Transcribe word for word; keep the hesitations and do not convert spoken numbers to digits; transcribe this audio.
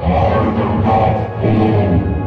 I am not alone.